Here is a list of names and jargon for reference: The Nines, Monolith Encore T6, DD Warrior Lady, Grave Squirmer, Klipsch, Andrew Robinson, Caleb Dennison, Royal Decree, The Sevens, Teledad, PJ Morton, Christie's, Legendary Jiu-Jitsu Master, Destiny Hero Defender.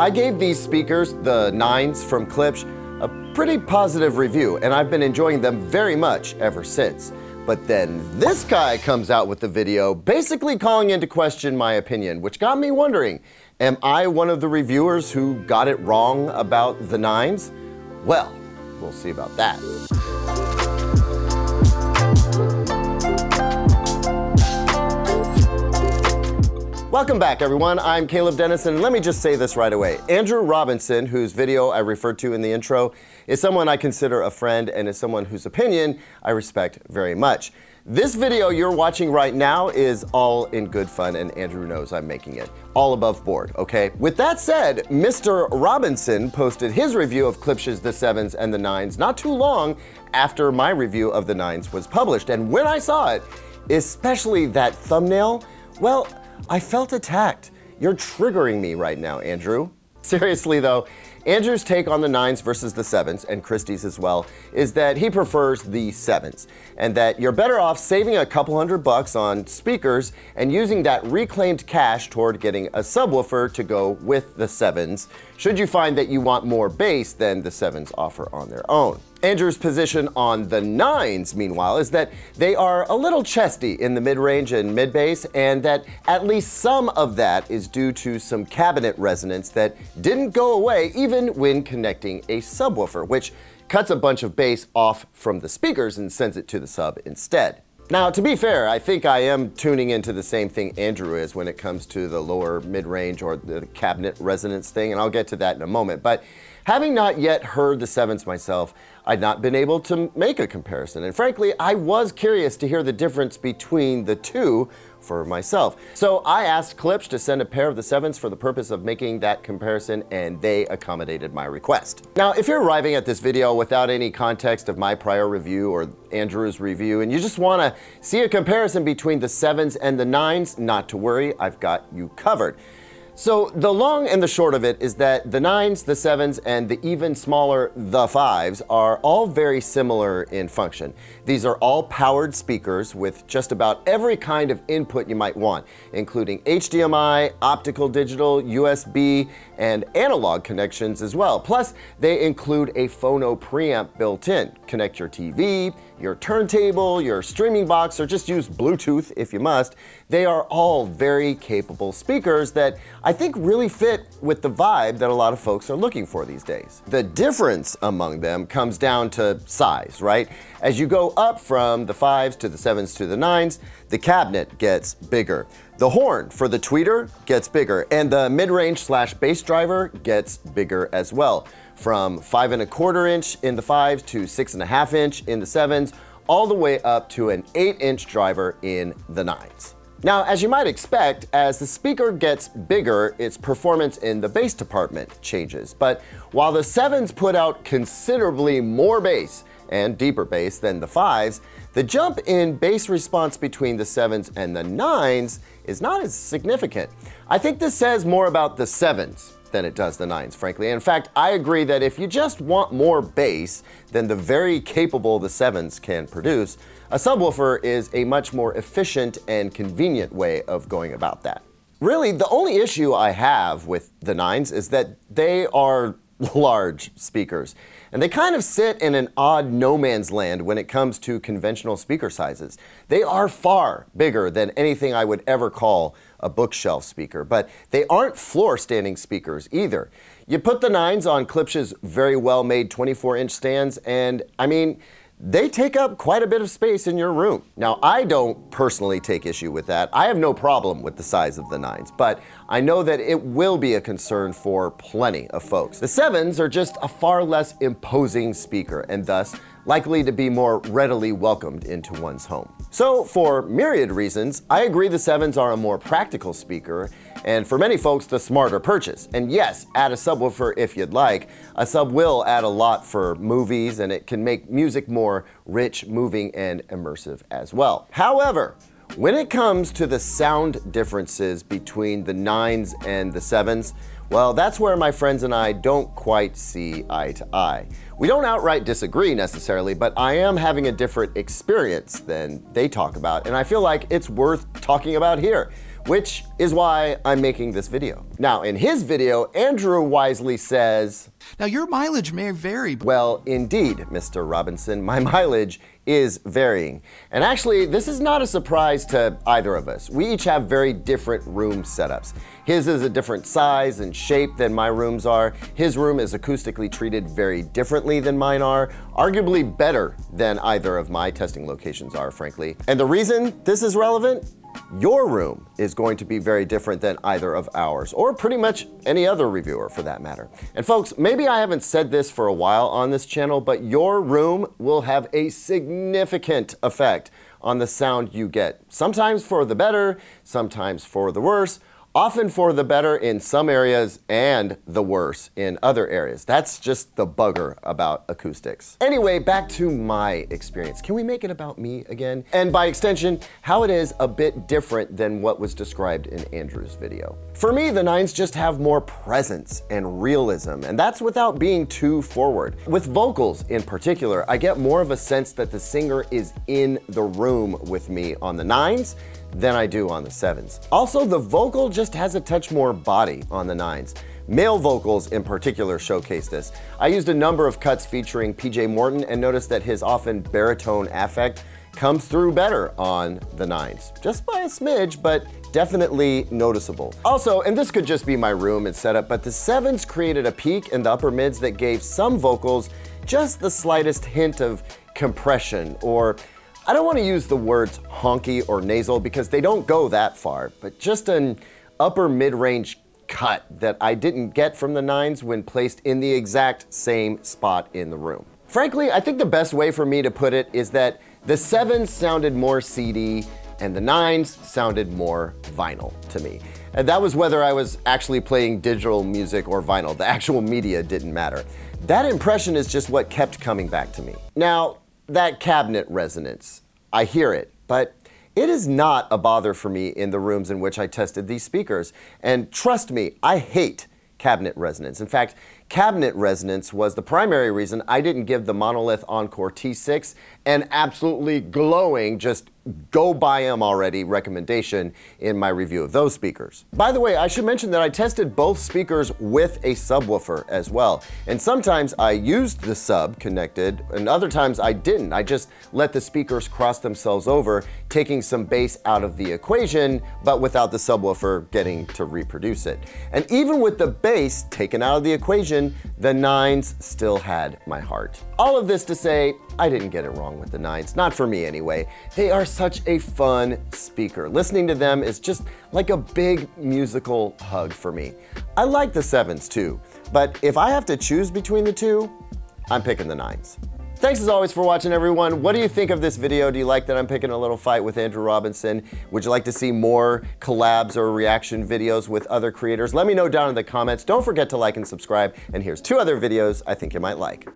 I gave these speakers, the Nines from Klipsch, a pretty positive review, and I've been enjoying them very much ever since. But then this guy comes out with a video basically calling into question my opinion, which got me wondering, am I one of the reviewers who got it wrong about the Nines? Well, we'll see about that. Welcome back, everyone. I'm Caleb Dennison, and let me just say this right away. Andrew Robinson, whose video I referred to in the intro, is someone I consider a friend and is someone whose opinion I respect very much. This video you're watching right now is all in good fun, and Andrew knows I'm making it. All above board, okay? With that said, Mr. Robinson posted his review of Klipsch's The Sevens and The Nines not too long after my review of The Nines was published, and when I saw it, especially that thumbnail, well, I felt attacked. You're triggering me right now, Andrew. Seriously though, Andrew's take on the Nines versus the Sevens, and Christie's as well, is that he prefers the Sevens, and that you're better off saving a couple $100 on speakers and using that reclaimed cash toward getting a subwoofer to go with the Sevens, should you find that you want more bass than the Sevens offer on their own. Andrew's position on the Nines, meanwhile, is that they are a little chesty in the mid-range and mid-bass, and that at least some of that is due to some cabinet resonance that didn't go away even when connecting a subwoofer, which cuts a bunch of bass off from the speakers and sends it to the sub instead. Now, to be fair, I think I am tuning into the same thing Andrew is when it comes to the lower mid-range or the cabinet resonance thing, and I'll get to that in a moment. But having not yet heard the Sevens myself, I'd not been able to make a comparison, and frankly, I was curious to hear the difference between the two for myself. So I asked Klipsch to send a pair of the Sevens for the purpose of making that comparison, and they accommodated my request. Now, if you're arriving at this video without any context of my prior review or Andrew's review, and you just wanna see a comparison between the Sevens and the Nines, not to worry, I've got you covered. So the long and the short of it is that the Nines, the Sevens, and the even smaller the Fives are all very similar in function. These are all powered speakers with just about every kind of input you might want, including HDMI, optical digital, USB, and analog connections as well. Plus, they include a phono preamp built in. Connect your TV, your turntable, your streaming box, or just use Bluetooth if you must. They are all very capable speakers that I think really fit with the vibe that a lot of folks are looking for these days. The difference among them comes down to size, right? As you go up from the Fives to the Sevens to the Nines, the cabinet gets bigger. The horn for the tweeter gets bigger, and the mid-range / bass driver gets bigger as well. From 5 1/4 inch in the Fives to 6 1/2 inch in the Sevens, all the way up to an 8-inch driver in the Nines. Now, as you might expect, as the speaker gets bigger, its performance in the bass department changes. But while the Sevens put out considerably more bass and deeper bass than the Fives, the jump in bass response between the Sevens and the Nines is not as significant. I think this says more about the Sevens than it does the Nines, frankly. In fact, I agree that if you just want more bass than the very capable the Sevens can produce, a subwoofer is a much more efficient and convenient way of going about that. Really, the only issue I have with the Nines is that they are large speakers, and they kind of sit in an odd no man's land when it comes to conventional speaker sizes. They are far bigger than anything I would ever call a bookshelf speaker, but they aren't floor standing speakers either. You put the Nines on Klipsch's very well made 24-inch stands, and I mean, they take up quite a bit of space in your room. Now, I don't personally take issue with that. I have no problem with the size of the Nines, but I know that it will be a concern for plenty of folks. The Sevens are just a far less imposing speaker, and thus likely to be more readily welcomed into one's home. So for myriad reasons, I agree the Sevens are a more practical speaker, and for many folks, the smarter purchase. And yes, add a subwoofer if you'd like. A sub will add a lot for movies, and it can make music more rich, moving, and immersive as well. However, When it comes to the sound differences between the nines and the sevens, well, that's where my friends and I don't quite see eye to eye. We don't outright disagree necessarily, but I am having a different experience than they talk about, and I feel like it's worth talking about here, which is why I'm making this video. Now, in his video, Andrew wisely says, "Now your mileage may vary." Well, indeed, Mr. Robinson, my mileage is varying. And actually, this is not a surprise to either of us. We each have very different room setups. His is a different size and shape than my rooms are. His room is acoustically treated very differently than mine are, arguably better than either of my testing locations are, frankly. And the reason this is relevant? Your room is going to be very different than either of ours, or pretty much any other reviewer for that matter. And folks, maybe I haven't said this for a while on this channel, but your room will have a significant effect on the sound you get. Sometimes for the better, sometimes for the worse, often for the better in some areas and the worse in other areas. That's just the bugger about acoustics. Anyway, back to my experience. Can we make it about me again? And by extension, how it is a bit different than what was described in Andrew's video. For me, the nines just have more presence and realism, and that's without being too forward. With vocals in particular, I get more of a sense that the singer is in the room with me on the nines than I do on the sevens. Also, the vocal just has a touch more body on the nines. Male vocals in particular showcase this. I used a number of cuts featuring PJ Morton and noticed that his often baritone affect comes through better on the nines. Just by a smidge, but definitely noticeable. Also, and this could just be my room and setup, but the sevens created a peak in the upper mids that gave some vocals just the slightest hint of compression, or I don't want to use the words honky or nasal because they don't go that far, but just an upper mid-range cut that I didn't get from the nines when placed in the exact same spot in the room. Frankly, I think the best way for me to put it is that the sevens sounded more seedy and the nines sounded more vinyl to me. And that was whether I was actually playing digital music or vinyl. The actual media didn't matter. That impression is just what kept coming back to me. Now, that cabinet resonance, I hear it, but it is not a bother for me in the rooms in which I tested these speakers. And trust me, I hate cabinet resonance. In fact, cabinet resonance was the primary reason I didn't give the Monolith Encore T6 an absolutely glowing, just go buy them already recommendation in my review of those speakers. By the way, I should mention that I tested both speakers with a subwoofer as well. And sometimes I used the sub connected and other times I didn't. I just let the speakers cross themselves over, taking some bass out of the equation, but without the subwoofer getting to reproduce it. And even with the bass taken out of the equation, the nines still had my heart. All of this to say, I didn't get it wrong with the nines, not for me anyway. They are such a fun speaker. Listening to them is just like a big musical hug for me. I like the sevens too, but if I have to choose between the two, I'm picking the nines. Thanks as always for watching, everyone. What do you think of this video? Do you like that I'm picking a little fight with Andrew Robinson? Would you like to see more collabs or reaction videos with other creators? Let me know down in the comments. Don't forget to like and subscribe. And here's two other videos I think you might like.